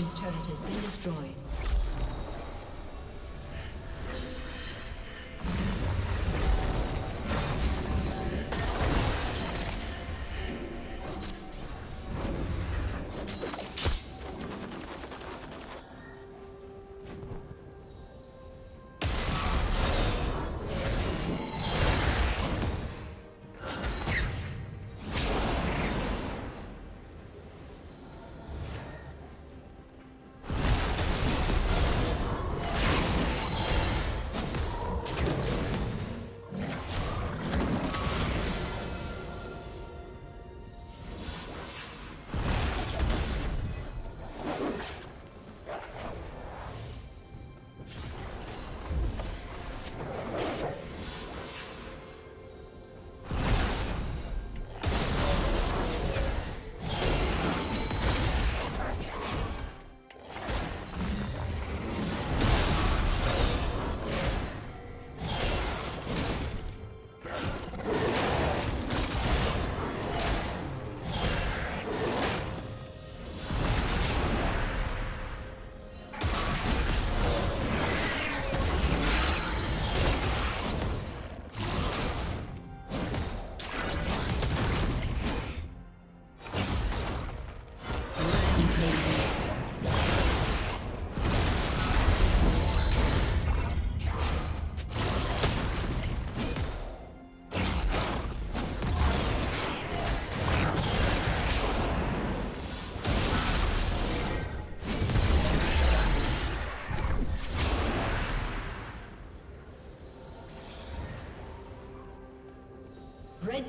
team's turret has been destroyed. Red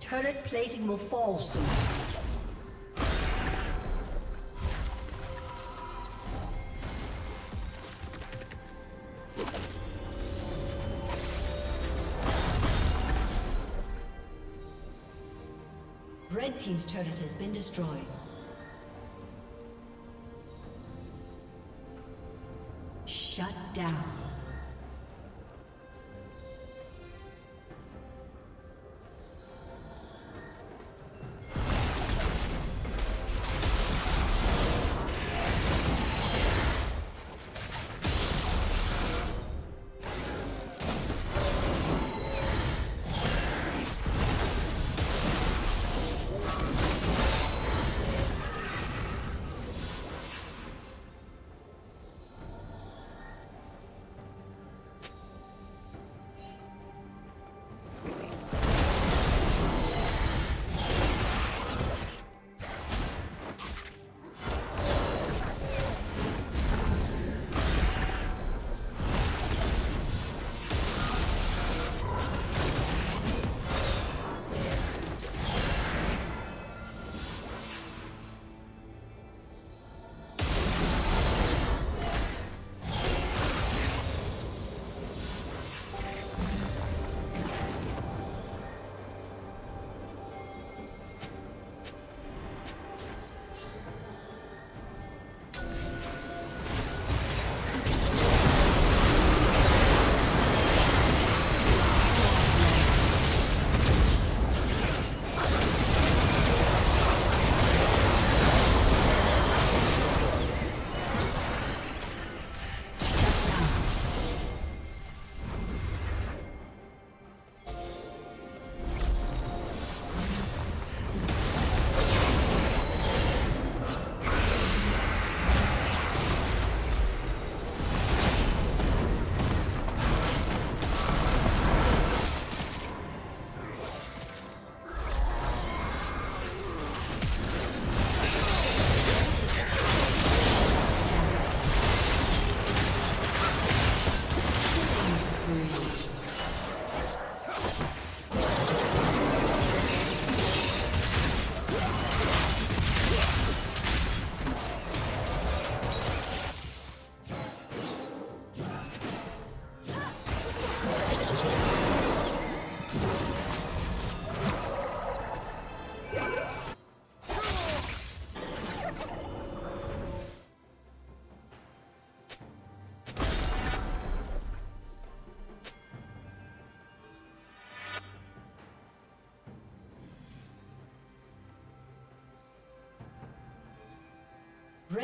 Turret plating will fall soon. Red team's turret has been destroyed. Shut down.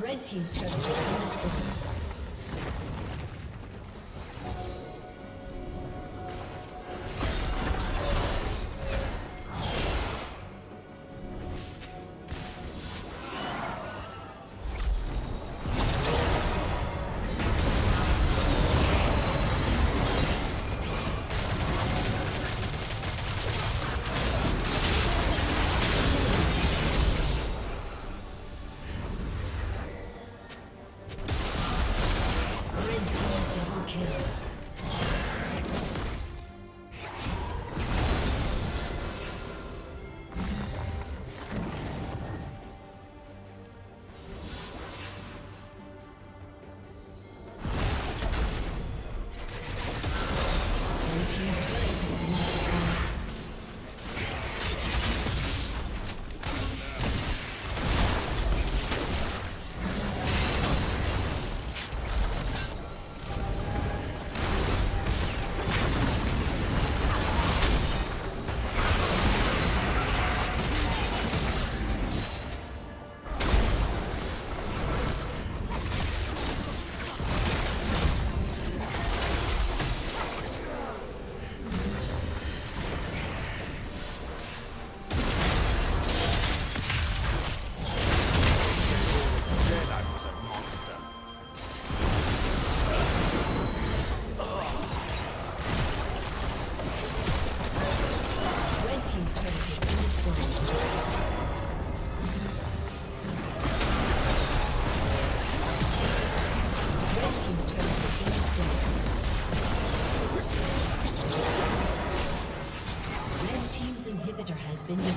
Red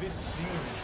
this scene.